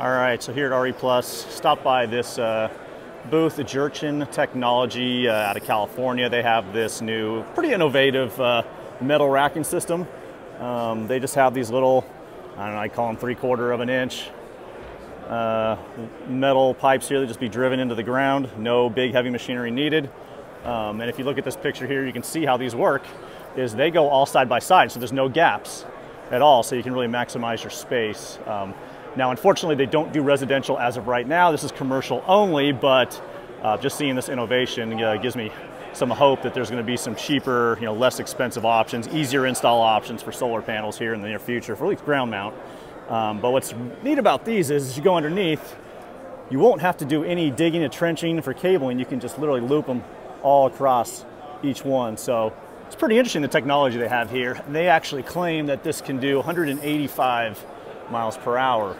All right, so here at RE Plus, stopped by this booth, Jurchen Technology out of California. They have this new, pretty innovative metal racking system. They just have these little, I don't know, I call them 3/4 of an inch metal pipes here that just be driven into the ground. No big heavy machinery needed. And if you look at this picture here, you can see how these work, is they go all side by side, so there's no gaps at all, so you can really maximize your space. Now, unfortunately, they don't do residential as of right now. This is commercial only, but just seeing this innovation gives me some hope that there's going to be some cheaper, you know, less expensive options, easier install options for solar panels here in the near future, for at least ground mount. But what's neat about these is, as you go underneath, you won't have to do any digging and trenching for cabling. You can just literally loop them all across each one. So it's pretty interesting, the technology they have here. And they actually claim that this can do 185 miles per hour.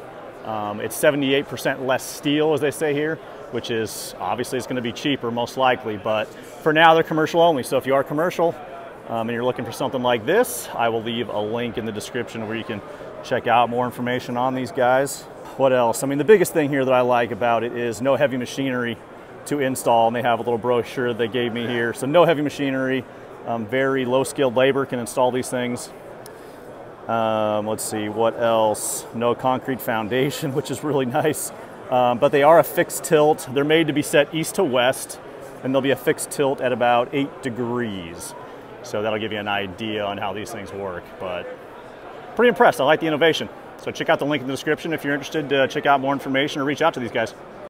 It's 78% less steel, as they say here, which is obviously it's going to be cheaper most likely, but for now they're commercial only. So if you are commercial and you're looking for something like this, I will leave a link in the description where you can check out more information on these guys. What else? I mean, the biggest thing here that I like about it is no heavy machinery to install, and they have a little brochure they gave me here. So no heavy machinery, very low skilled labor can install these things. Let's see, what else? No concrete foundation, which is really nice. But they are a fixed tilt. They're made to be set east to west, and they'll be a fixed tilt at about 8 degrees. So that'll give you an idea on how these things work, but pretty impressed. I like the innovation. So check out the link in the description if you're interested to check out more information or reach out to these guys.